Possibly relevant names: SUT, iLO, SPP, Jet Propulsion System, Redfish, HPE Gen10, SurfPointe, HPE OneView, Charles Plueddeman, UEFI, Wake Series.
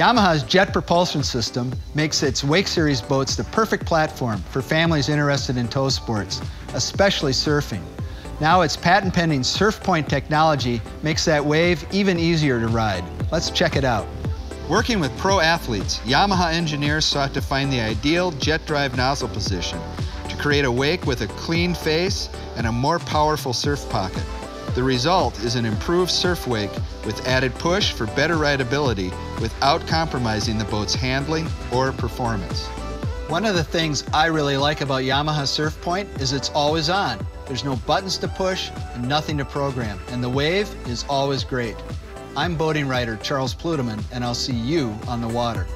Yamaha's Jet Propulsion System makes its Wake Series boats the perfect platform for families interested in tow sports, especially surfing. Now its patent-pending SurfPointe technology makes that wave even easier to ride. Let's check it out. Working with pro athletes, Yamaha engineers sought to find the ideal jet drive nozzle position to create a wake with a clean face and a more powerful surf pocket. The result is an improved surf wake with added push for better rideability without compromising the boat's handling or performance. One of the things I really like about Yamaha SurfPointe is it's always on. There's no buttons to push and nothing to program, and the wave is always great. I'm boating writer Charles Plueddeman, and I'll see you on the water.